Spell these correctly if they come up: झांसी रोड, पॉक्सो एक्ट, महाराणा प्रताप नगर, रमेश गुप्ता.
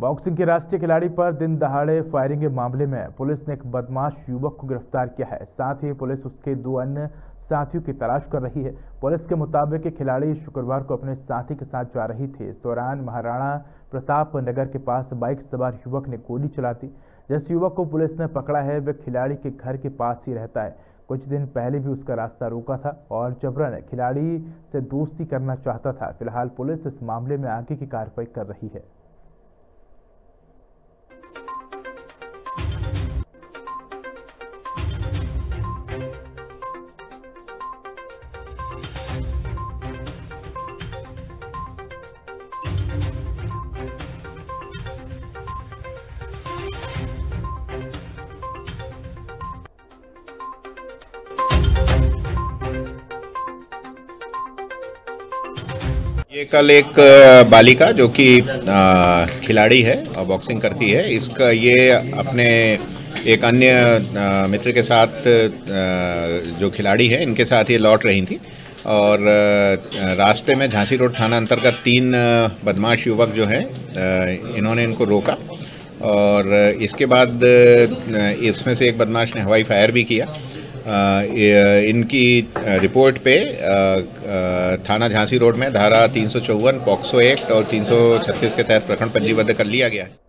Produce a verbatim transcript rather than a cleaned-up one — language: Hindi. बॉक्सिंग के राष्ट्रीय खिलाड़ी पर दिन दहाड़े फायरिंग के मामले में पुलिस ने एक बदमाश युवक को गिरफ्तार किया है। साथ ही पुलिस उसके दो अन्य साथियों की तलाश कर रही है। पुलिस के मुताबिक खिलाड़ी शुक्रवार को अपने साथी के साथ जा रही थी। इस दौरान महाराणा प्रताप नगर के पास बाइक सवार युवक ने गोली चला दी। जिस युवक को पुलिस ने पकड़ा है वह खिलाड़ी के घर के पास ही रहता है। कुछ दिन पहले भी उसका रास्ता रोका था और जबरन खिलाड़ी से दोस्ती करना चाहता था। फिलहाल पुलिस इस मामले में आगे की कार्रवाई कर रही है। ये कल एक बालिका जो कि खिलाड़ी है और बॉक्सिंग करती है, इसका ये अपने एक अन्य मित्र के साथ जो खिलाड़ी है इनके साथ ये लौट रही थी और रास्ते में झांसी रोड थाना अंतर्गत तीन बदमाश युवक जो हैं इन्होंने इनको रोका और इसके बाद इसमें से एक बदमाश ने हवाई फायर भी किया। इनकी रिपोर्ट पे थाना झांसी रोड में धारा तीन सौ चौवन पॉक्सो एक्ट और तीन सौ छत्तीस के तहत प्रकरण पंजीबद्ध कर लिया गया है।